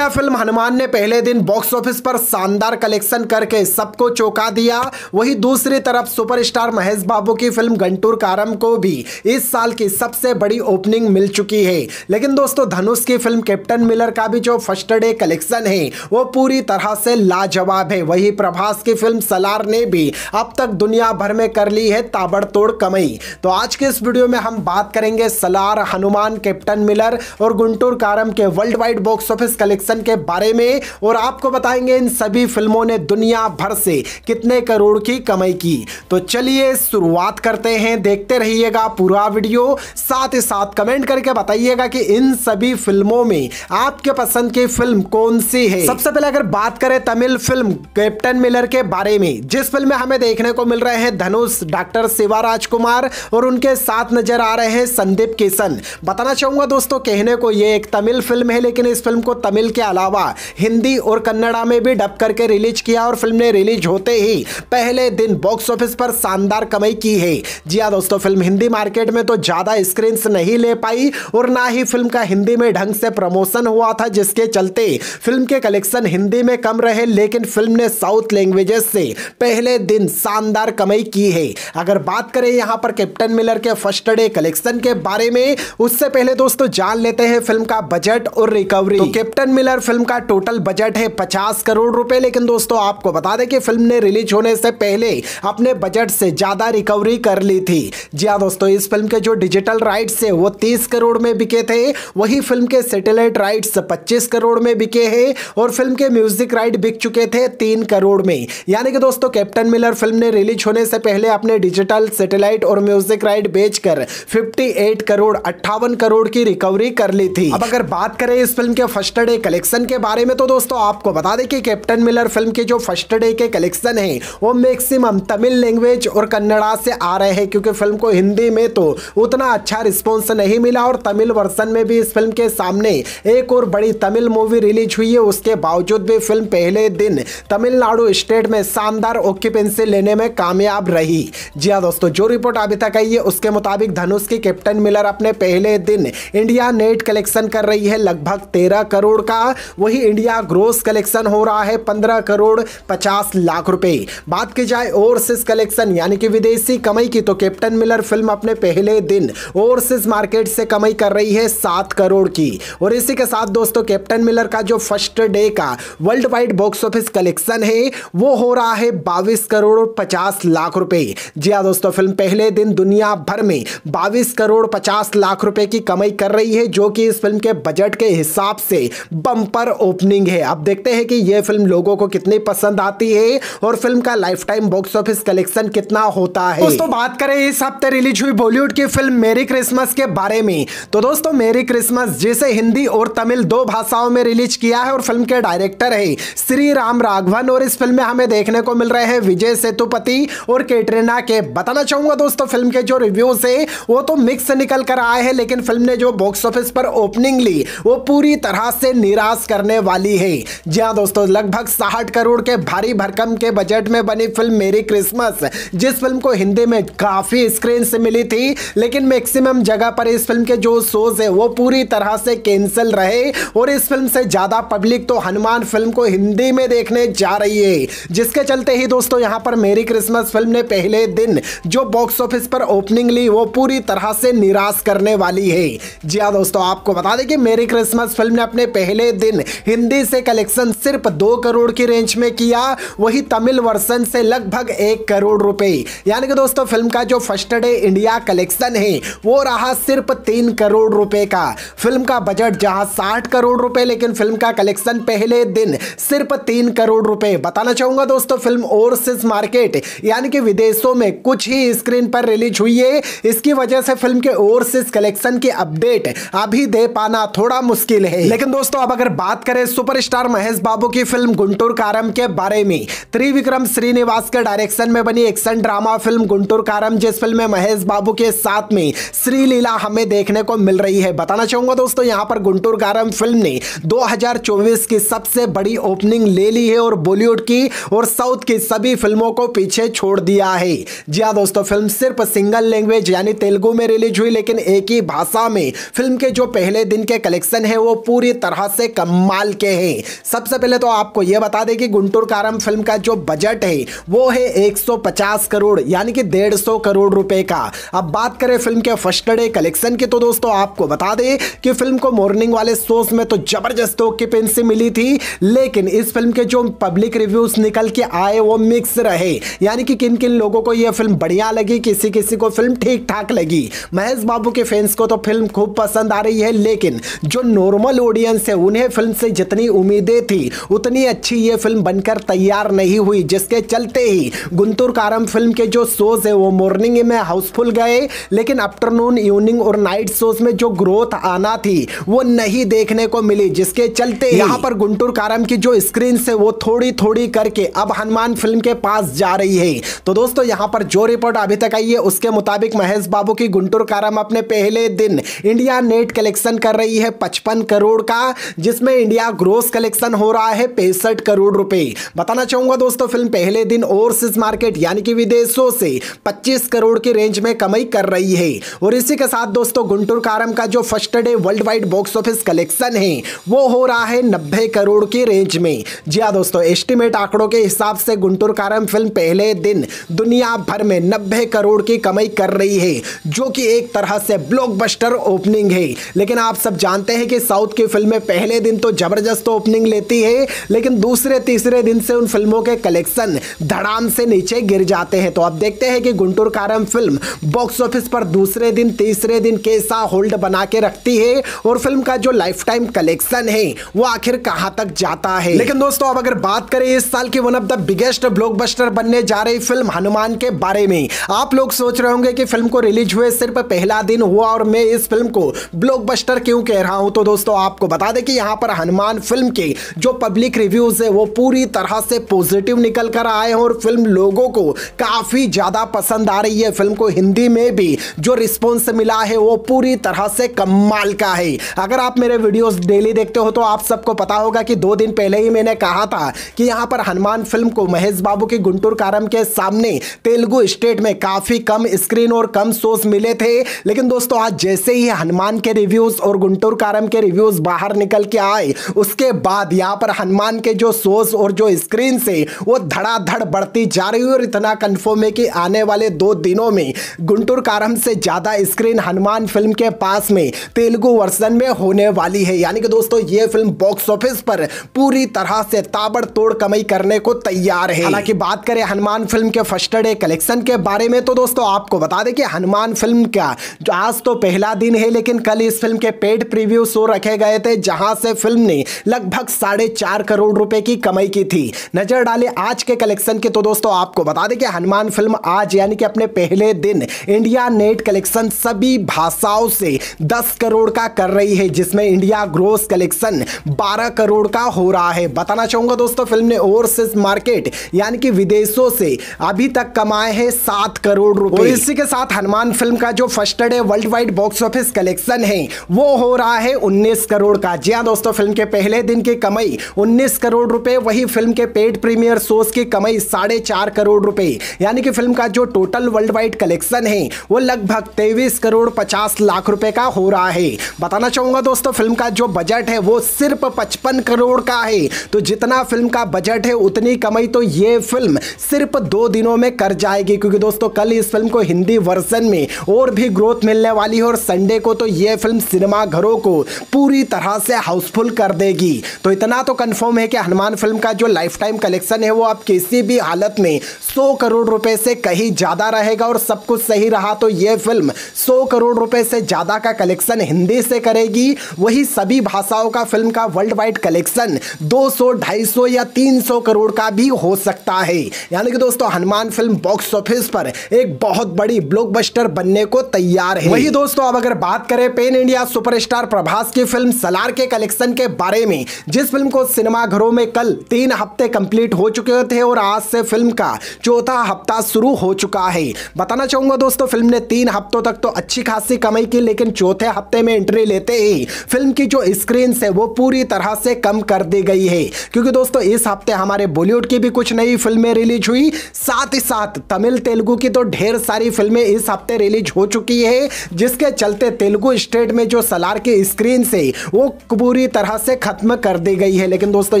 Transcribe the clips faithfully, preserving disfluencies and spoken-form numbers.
यह फिल्म हनुमान ने पहले दिन बॉक्स ऑफिस पर शानदार कलेक्शन करके सबको चौंका दिया। वहीं दूसरी तरफ सुपरस्टार महेश बाबू की फिल्म गंटूर कारम को भी इस साल की सबसे बड़ी ओपनिंग मिल चुकी है। लेकिन दोस्तों धनुष की फिल्म कैप्टन मिलर का भी जो फर्स्ट डे कलेक्शन है वो पूरी तरह से लाजवाब है। वहीं प्रभास की फिल्म सलार ने भी अब तक दुनिया भर में कर ली है ताबड़तोड़ कमाई। तो आज के इस वीडियो में हम बात करेंगे सलार, हनुमान, कैप्टन मिलर और गुंटूर कारम के world wide box office collection के बारे में और आपको बताएंगे इन सभी फिल्मों ने दुनिया भर से कितने करोड़ की कमाई की। तो चलिए शुरुआत करते हैं, देखते रहिएगा पूरा वीडियो, साथ ही साथ कमेंट करके बताइएगा कि इन सभी फिल्मों में आपके पसंद की फिल्म कौन सी है। सबसे पहले अगर बात करें तमिल फिल्म कैप्टन मिलर के बारे में, जिस फिल्म में हमें देखने को मिल रहे हैं धनुष, डॉक्टर शिवाराज कुमार और उनके साथ नजर आ रहे हैं संदीप किशन। बताना चाहूंगा दोस्तों, कहने को ये एक तमिल फिल्म है लेकिन इस फिल्म को तमिल के अलावा हिंदी और कन्नड़ा में भी डब करके रिलीज किया और फिल्म ने रिलीज होते ही पहले दिन बॉक्स ऑफिस पर शानदार कमाई की है। जी हां दोस्तों, फिल्म हिंदी मार्केट में तो ज्यादा स्क्रीन नहीं ले पाई और ना ही फिल्म का हिंदी में ढंग से प्रमोशन हुआ था, जिसके चलते फिल्म के कलेक्शन हिंदी में कम रहे, लेकिन फिल्म ने साउथ लैंग्वेजेस से पहले दिन शानदार कमाई की है। अगर बात करें यहां पर कैप्टन मिलर के फर्स्ट डे कलेक्शन के बारे में, उससे पहले दोस्तों जान लेते हैं फिल्म का बजट और रिकवरी। तो कैप्टन मिलर फिल्म का टोटल बजट है पचास करोड़ रुपए, लेकिन दोस्तों आपको बता दें कि फिल्म ने रिलीज होने से पहले अपने बजट से ज्यादा रिकवरी कर ली थी। जी हां दोस्तों, इस फिल्म के जो डिजिटल राइट्स है वो तीस करोड़ में बिके थे, वही फिल्म के सैटेलाइट राइट्स पच्चीस करोड़ में बिके हैं और फिल्म के म्यूजिक राइट बिक चुके थे तीन करोड़ में। यानी कि दोस्तों कैप्टन मिलर फिल्म ने रिलीज होने से पहले अपने डिजिटल, सैटेलाइट और म्यूजिक राइट बेचकर अट्ठावन करोड़ अट्ठावन करोड़ की रिकवरी कर ली थी। अब अगर बात करें इस फिल्म के फर्स्ट डे कलेक्शन के बारे में, तो दोस्तों आपको बता दें कि कैप्टन मिलर फिल्म के जो फर्स्ट डे के कलेक्शन हैं वो मैक्सिमम तमिल लैंग्वेज और कन्नड़ा से आ रहे हैं, क्योंकि फिल्म को हिंदी में तो उतना अच्छा रिस्पॉन्स नहीं मिला और तमिल वर्जन में भी इस फिल्म के सामने एक और बड़ी तमिल मूवी रिलीज हुई है, उसके बावजूद भी फिल्म पहले दिन तमिलनाडु स्टेट में शानदार ऑक्यूपेंसी लेने में कामयाब रही। जी हां दोस्तों, जो रिपोर्ट अभी तक आई है उसके मुताबिक धनुष की कैप्टन मिलर अपने पहले दिन इंडिया नेट कलेक्शन कर रही है लगभग तेरह करोड़ का, वही इंडिया ग्रोस कलेक्शन हो रहा है पंद्रह करोड़ पचास लाख रुपए। बात की जाए ओवरसीज कलेक्शन यानी कि विदेशी कमाई की, तो कैप्टन मिलर फिल्म अपने पहले दिन ओवरसीज मार्केट से कमाई कर रही है सात करोड़ की। और इसी के साथ दोस्तों कैप्टन मिलर का जो फर्स्ट डे का world wide box office collection है वो हो रहा है बाईस करोड़ पचास लाख रुपए। जी हां दोस्तों, फिल्म पहले दिन दुनिया भर में बाईस करोड़ पचास लाख रुपए की कमाई कर रही है, जो कि इस फिल्म के बजट के हिसाब से बम्पर ओपनिंग है। अब देखते हैं कि यह फिल्म लोगों को कितनी पसंद आती है और फिल्म का lifetime box office collection कितना होता है। दोस्तों बात करें इस हफ्ते रिलीज हुई बॉलीवुड की फिल्म मेरी क्रिसमस के बारे में, तो दोस्तों मेरी क्रिसमस, जिसे हिंदी और तमिल दो भाषाओं में रिलीज किया है और फिल्म के डायरेक्टर है श्री राम राघवन और इस फिल्म में हमें देखने को मिल रहे हैं विजय सेतुपति और कैटरीना कैफ। बताना चाहूंगा दोस्तों फिल्म के जो रिव्यूज है वो तो मिक्स निकल कर आए हैं, लेकिन फिल्म ने जो बॉक्स ऑफिस पर ओपनिंग ली वो पूरी तरह से निराश करने वाली है। जी हां दोस्तों, लगभग साठ करोड़ के भारी भरकम के बजट में बनी फिल्म मेरी क्रिसमस, जिस फिल्म को हिंदी में काफी स्क्रीन से मिली थी, लेकिन मैक्सिमम जगह पर इस फिल्म के जो शोज है वो पूरी तरह से कैंसिल रहे और इस फिल्म से ज्यादा पब्लिक तो हनुमान फिल्म को हिंदी में देखने जा रही है, जिसके चलते ही दोस्तों यहां पर मेरी क्रिसमस फिल्म ने पहले दिन जो बॉक्स ऑफिस पर ओपनिंग ली वो पूरी तरह से निराश करने वाली है। जी हां दोस्तों, आपको बता दें कि मेरी क्रिसमस फिल्म ने अपने पहले दिन हिंदी से कलेक्शन सिर्फ दो करोड़ की रेंज में किया, वही तमिल वर्जन से लगभग एक करोड़ रुपए। यानी कि दोस्तों फिल्म का जो फर्स्ट डे इंडिया कलेक्शन है वो रहा सिर्फ तीन करोड़ रुपए का। फिल्म का बजट जहां साठ करोड़ रुपए, लेकिन फिल्म का कलेक्शन पहले दिन सिर्फ तीन करोड़ रुपए। बताना चाहूंगा दोस्तों फिल्म ओवरसीज मार्केट यानी कि विदेशों में कुछ ही स्क्रीन पर रिलीज हुई है, इसकी वजह से फिल्म के ओवरसीज कलेक्शन की अपडेट अभी दे पाना थोड़ा मुश्किल है। लेकिन दोस्तों अब अगर बात करें सुपरस्टार महेश बाबू की फिल्म गुंटूर कारम के बारे में, त्रिविक्रम श्रीनिवास के डायरेक्शन में बनी action drama film Guntur Kaaram, जिस फिल्म में महेश बाबू के साथ में श्रीलीला हमें देखने को मिल रही है। बताना चाहूंगा दोस्तों यहां पर गुंटूर कारम फिल्म ने दो हज़ार चौबीस की सबसे बड़ी ओपनिंग ले ली है और बॉलीवुड की और साउथ की सभी फिल्मों को पीछे छोड़ दिया है। जी हां दोस्तों, फिल्म सिर्फ सिंगल लैंग्वेज यानी तेलुगु में रिलीज हुई, लेकिन एक ही भाषा में फिल्म के जो पहले दिन के कलेक्शन है वो पूरी तरह से कमाल के हैं। सबसे पहले तो आपको यह बता दें कि गुंटूर काराम फिल्म का जो बजट है वो है एक सौ पचास करोड़ यानी कि डेढ़ सौ करोड़ रुपए का। अब बात करें फिल्म के फर्स्ट डे कलेक्शन की तो दोस्तों आपको बता दें कि फिल्म को मॉर्निंग वाले शोज में तो जबरदस्त ऑक्यूपेंसी मिली थी, लेकिन इस फिल्म के जो पब्लिक रिव्यूज निकल के आए वो मिक्स रहे, यानी कि किन किन लोगों को यह फिल्म बढ़िया लगी, किसी किसी को फिल्म ठीक ठाक लगी। महेश बाबू के फैंस को तो फिल्म खूब पसंद आ रही है, लेकिन जो नॉर्मल ऑडियंस है उन्हें फिल्म से जितनी उम्मीदें थी उतनी अच्छी ये फिल्म बनकर तैयार नहीं हुई, जिसके चलते ही गुंटूर काराम फिल्म के जो शोज है वो मॉर्निंग में हाउसफुल गए, लेकिन आफ्टरनून, इवनिंग और नाइट शोज में जो ग्रोथ आना थी वो नहीं देखने को मिली, जिसके चलते यहाँ पर गुंटूर काराम की जो स्क्रीन से वो थोड़ी थोड़ी करके अब हनुमान फिल्म के पास जा रही है। तो दोस्तों यहाँ पर जो रिपोर्ट अभी तक आई है उसके मुताबिक महेश बाबू की गुंटूर काराम अपने पहले दिन इंडिया नेट कलेक्शन कर रही है पचपन करोड़ का, जिसमें इंडिया ग्रोस कलेक्शन हो रहा है पैंसठ करोड़ रुपए। बताना चाहूंगा दोस्तों फिल्म पहले दिन ओवरसीज मार्केट यानी कि विदेशों से पच्चीस करोड़ की रेंज में कमाई कर रही है। और इसी के साथ दोस्तों गुंटूर काराम का जो first day world wide box office collection है वो हो रहा है नब्बे करोड़ की रेंज में। जी हाँ दोस्तों, एस्टिमेट आंकड़ों के हिसाब से गुंटूर काराम फिल्म पहले दिन दुनिया भर में नब्बे करोड़ की कमाई कर रही है, जो कि एक तरह से ब्लॉकबस्टर ओपनिंग है। लेकिन आप सब जानते हैं कि साउथ की फिल्में पहले दिन तो जबरदस्त ओपनिंग लेती है, लेकिन दूसरे तीसरे दिन से उन फिल्मों के कलेक्शन धड़ाम से नीचे गिर जाते हैं। तो अब देखते हैं कि Guntur Kaaram film box office पर दूसरे दिन तीसरे दिन कैसा होल्ड बना के रखती है और फिल्म का जो लाइफ टाइम कलेक्शन है वो आखिर कहां तक जाता है। लेकिन दोस्तों अब अगर बात करें इस साल की one of the biggest blockbuster बनने जा रही फिल्म हनुमान के बारे में, आप लोग सोच रहे होंगे कि फिल्म को रिलीज हुए सिर्फ पहला दिन हुआ और मैं इस फिल्म को ब्लॉकबस्टर क्यों कह रहा हूं। तो दोस्तों आपको बता दें कि यहां पर हनुमान फिल्म के जो पब्लिक रिव्यूज है वो पूरी तरह से पॉजिटिव निकल कर आए और फिल्म लोगों को काफी ज्यादा पसंद आ रही है। फिल्म को हिंदी में भी जो रिस्पॉन्स मिला है वो पूरी तरह से कमाल का है। अगर आप मेरे वीडियोस डेली देखते हो तो आप सबको पता होगा कि दो दिन पहले ही मैंने कहा था कि यहाँ पर हनुमान फिल्म को महेश बाबू के गुंटूर काराम के सामने तेलुगु स्टेट में काफी कम स्क्रीन और कम शोज मिले थे। लेकिन दोस्तों आज जैसे ही हनुमान के रिव्यूज और गुंटूर काराम के रिव्यूज बाहर निकल के आए, उसके बाद यहाँ पर हनुमान के जो शोज और जो स्क्रीन से वो धड़ाधड़ बढ़ती जा रही है और इतना कंफर्म है कि आने वाले दो दिनों में गुंटूर काराम से ज्यादा स्क्रीन हनुमान फिल्म के पास में तेलुगु वर्जन में होने वाली है। यानी कि दोस्तों ये फिल्म बॉक्स ऑफिस पर पूरी तरह से ताबड़तोड़ कमाई करने को तैयार है। हालांकि बात करें हनुमान फिल्म के फर्स्ट डे कलेक्शन के बारे में तो दोस्तों आपको बता दें कि हनुमान फिल्म का जो आज तो पहला दिन है, लेकिन कल इस फिल्म के पेड प्रीव्यू शो रखे गए थे जहां से फिल्म ने लगभग साढ़े चार करोड़ रुपए की कमाई की थी। नजर डाले आज के कलेक्शन की तो दोस्तों आपको बता दें कि हनुमान फिल्म आज यानी कि अपने पहले दिन इंडिया नेट कलेक्शन सभी भाषाओं से दस करोड़ का कर रही है, जिसमें इंडिया ग्रोस कलेक्शन बारह करोड़ का हो रहा है। बताना चाहूंगा दोस्तों फिल्म ने ओवरसीज मार्केट यानी कि विदेशों से अभी तक कमाए हैं सात करोड़ रुपए। इसी के साथ हनुमान फिल्म का जो first day world wide box office collection है वो हो रहा है उन्नीस करोड़ का। जी हाँ दोस्तों, फिल्म के पहले दिन की कमाई उन्नीस करोड़ रुपए, वही फिल्म के पेड प्रीमियर शोज की कमाई साढ़े चार करोड़ रुपए, यानी कि फिल्म का जो टोटल वर्ल्ड वाइड कलेक्शन है वो लगभग तेईस करोड़ पचास लाख रुपए का हो रहा है। बताना चाहूंगा दोस्तों फिल्म का जो बजट है वो सिर्फ पचपन करोड़ का है, तो जितना फिल्म का बजट है उतनी कमाई तो ये फिल्म सिर्फ दो दिनों में कर जाएगी, क्योंकि दोस्तों कल इस फिल्म को हिंदी वर्जन में और भी ग्रोथ मिलने वाली है और संडे को तो ये फिल्म सिनेमा घरों को पूरी तरह से हाउसफुल कर देगी। तो इतना तो कंफर्म है कि हनुमान फिल्म का जो लाइफ टाइम कलेक्शन है वो अब किसी भी हालत में सौ करोड़ रुपए से कहीं ज्यादा रहेगा और सब कुछ सही रहा तो यह फिल्म सौ करोड़ रुपए से ज्यादा का कलेक्शन हिंदी से करेगी। वही सभी भाषाओं का फिल्म का वर्ल्ड वाइड कलेक्शन दो सौ, ढाई सौ या तीन सौ करोड़ का भी हो सकता है। यानी कि दोस्तों हनुमान फिल्म बॉक्स ऑफिस पर एक बहुत बड़ी ब्लॉकबस्टर बनने को तैयार है। वही दोस्तों अब अगर बात करें पैन इंडिया सुपरस्टार प्रभास की फिल्म सलार के कलेक्शन के बारे में, जिस फिल्म को सिनेमा घरों में कल तीन हफ्ते कंप्लीट हो चुके थे और आज से फिल्म का चौथा हफ्ता शुरू हो चुका है। बताना चाहूंगा दोस्तों फिल्म ने तीन हफ्तों तक तो अच्छी खासी कमाई की, लेकिन चौथे हफ्ते में एंट्री लेते ही फिल्म की जो स्क्रीन है वो पूरी तरह से कम कर दी गई है, क्योंकि दोस्तों इस हफ्ते हमारे बॉलीवुड की भी कुछ नई फिल्में रिलीज हुई, साथ ही साथ तमिल तेलुगु की तो ढेर सारी फिल्में इस हफ्ते रिलीज हो चुकी है, जिसके चलते तेलुगु स्टेट में जो सलार की स्क्रीन से वो पूरी पूरी तरह से खत्म कर दी गई है। लेकिन दोस्तों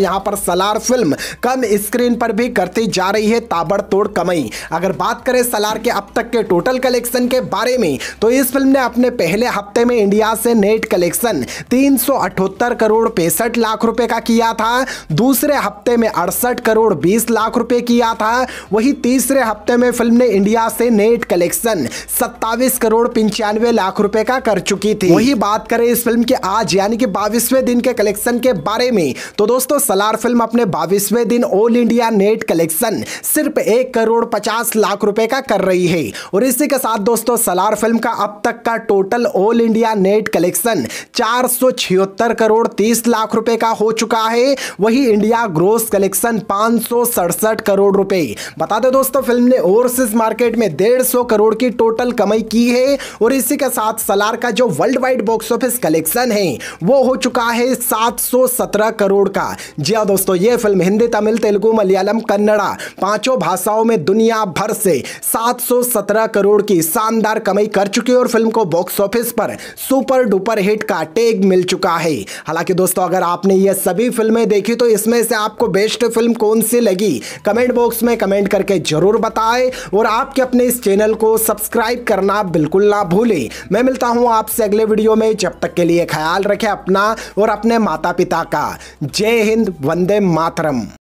यहां पर सलार फिल्म कम स्क्रीन पर भी करती जा रही है ताबड़तोड़ कमाई। अगर बात करें सलार के अब तक के टोटल कलेक्शन के बारे में, तो इस फिल्म ने अपने पहले हफ्ते में इंडिया से नेट कलेक्शन तीन सौ अठहत्तर करोड़ पैंसठ लाख रुपए का किया था। दूसरे हफ्ते में अड़सठ करोड़ बीस लाख रुपए किया था। वही तीसरे हफ्ते में फिल्म ने इंडिया से नेट कलेक्शन सत्ताईस करोड़ पंचानवे लाख रुपए का कर चुकी थी। वही बात करें इस फिल्म के आज यानी कि बाईसवें दिन के कलेक्शन के बारे में, तो दोस्तों सलार फिल्म अपने बाईसवें दिन ऑल इंडिया नेट कलेक्शन सिर्फ एक करोड़ पचास लाख रुपए का कर रही है। और इसी के साथ दोस्तों सलार फिल्म का अब तक का total all India net collection चार सौ छिहत्तर करोड़ तीस लाख रुपए का हो चुका है। वही इंडिया ग्रोस कलेक्शन पांच सौ सड़सठ करोड़ रुपए। बता दो दोस्तों फिल्म ने ओवरसीज मार्केट में डेढ़ सौ करोड़ की टोटल कमाई की है। और इसी के साथ सलार का जो world wide box office collection है वो हो चुका है सात सौ सत्रह करोड़ का। जी हां दोस्तों, ये फिल्म हिंदी, तमिल, तेलुगु, मलयालम, कन्नड़ा पांचों भाषाओं में दुनिया भर से सात सौ सत्रह करोड़ की शानदार कमाई कर चुकी है और फिल्म को बॉक्स ऑफिस पर सुपर डुपर हिट का टैग मिल चुका है। हालांकि दोस्तों अगर आपने ये सभी फिल्में देखी तो इसमें से आपको बेस्ट फिल्म कौन सी लगी कमेंट बॉक्स में कमेंट करके जरूर बताएं। और आपके अपने इस चैनल को सब्सक्राइब करना बिल्कुल ना भूलें। मैं मिलता हूं आपसे अगले वीडियो में, जब तक के लिए ख्याल रखें अपना और अपने माता पिता का। जय हिंद, वंदे मातरम।